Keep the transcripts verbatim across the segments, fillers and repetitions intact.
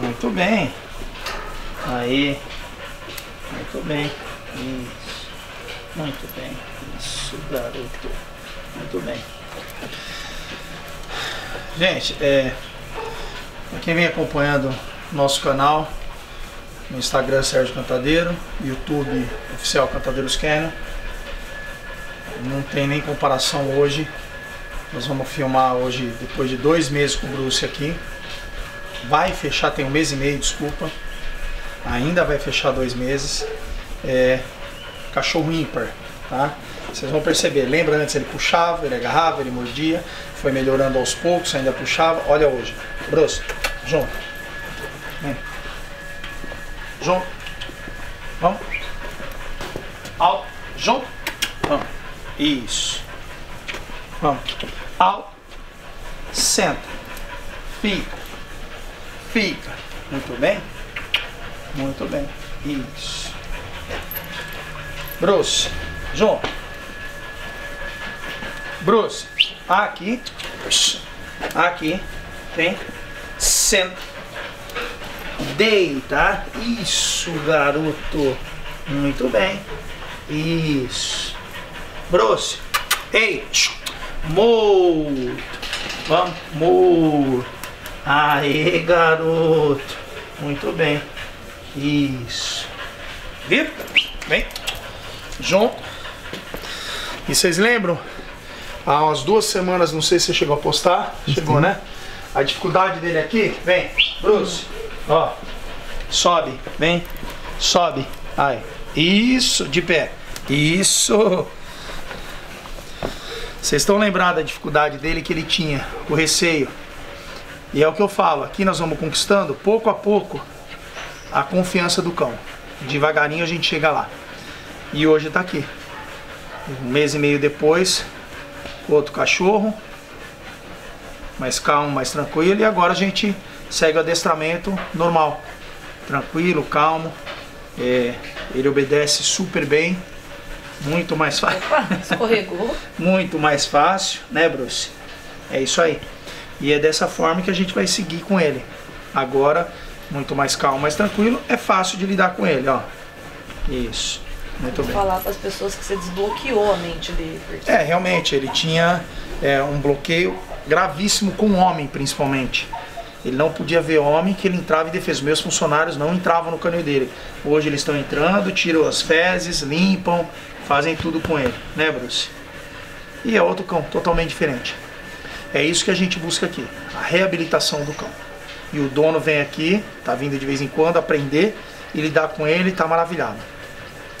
Muito bem. Aí. Muito bem. Isso. Muito bem. Isso, garoto. Muito bem. Gente, é, para quem vem acompanhando nosso canal, no Instagram Sérgio Cantadeiro, YouTube Oficial Cantadeiros Kennel, não tem nem comparação hoje. Nós vamos filmar hoje, depois de dois meses com o Bruce aqui. Vai fechar, tem um mês e meio, desculpa. Ainda vai fechar dois meses. É, cachorro ímpar, tá? Vocês vão perceber, lembra antes ele puxava, ele agarrava, ele mordia. Foi melhorando aos poucos, ainda puxava. Olha hoje. Bruce, João. Vem. João. Vamos. Ao. João. Vamos. Isso. Vamos. Ao. Senta. Fica. Fica. Muito bem. Muito bem. Isso. Bruce. João. Bruce. Aqui. Aqui. Tem. Senta. Deita. Isso, garoto. Muito bem. Isso. Bruce. Ei. Muito. Vamos. Muito. Aê, garoto. Muito bem. Isso. Viu? Vem. João. E vocês lembram? Há umas duas semanas, não sei se você chegou a postar. Chegou, uhum, né? A dificuldade dele aqui. Vem. Bruce. Ó. Sobe. Vem. Sobe. Aí. Isso. De pé. Isso. Vocês estão lembrados da dificuldade dele que ele tinha? O receio. E é o que eu falo. Aqui nós vamos conquistando, pouco a pouco, a confiança do cão. Devagarinho a gente chega lá. E hoje tá aqui. Um mês e meio depois... outro cachorro, mais calmo, mais tranquilo, e agora a gente segue o adestramento normal, tranquilo, calmo, é, ele obedece super bem, muito mais fácil, escorregou, muito mais fácil, né, Bruce? É isso aí, e é dessa forma que a gente vai seguir com ele, agora muito mais calmo, mais tranquilo, é fácil de lidar com ele, ó, isso. Muito bem. Falar para as pessoas que você desbloqueou a mente dele. Porque... É, realmente, ele tinha é, um bloqueio gravíssimo com o homem, principalmente. Ele não podia ver homem, que ele entrava em defesa. Meus funcionários não entravam no canil dele. Hoje eles estão entrando, tiram as fezes, limpam, fazem tudo com ele. Né, Bruce? E é outro cão, totalmente diferente. É isso que a gente busca aqui, a reabilitação do cão. E o dono vem aqui, tá vindo de vez em quando, aprender, e lidar com ele, tá maravilhado.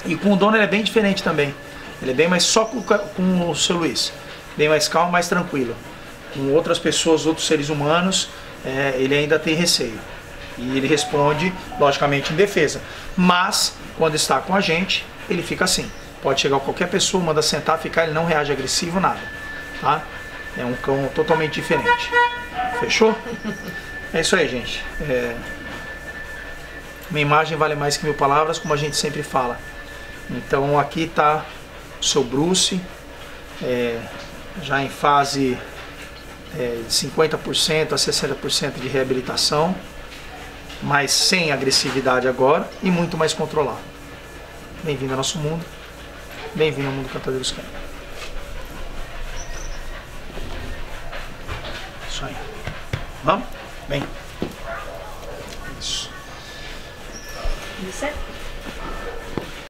E com o dono ele é bem diferente também. Ele é bem mais só com, com o seu Luiz. Bem mais calmo, mais tranquilo. Com outras pessoas, outros seres humanos, é, ele ainda tem receio. E ele responde, logicamente, em defesa. Mas, quando está com a gente, ele fica assim. Pode chegar qualquer pessoa, manda sentar, ficar, ele não reage agressivo, nada. Tá? É um cão totalmente diferente. Fechou? É isso aí, gente. É... Minha imagem vale mais que mil palavras, como a gente sempre fala. Então aqui está o seu Bruce, é, já em fase é, de cinquenta por cento a sessenta por cento de reabilitação, mas sem agressividade agora e muito mais controlado. Bem-vindo ao nosso mundo, bem-vindo ao mundo Cantadeiros Cães. Isso aí. Vamos? Vem. Isso. Isso é.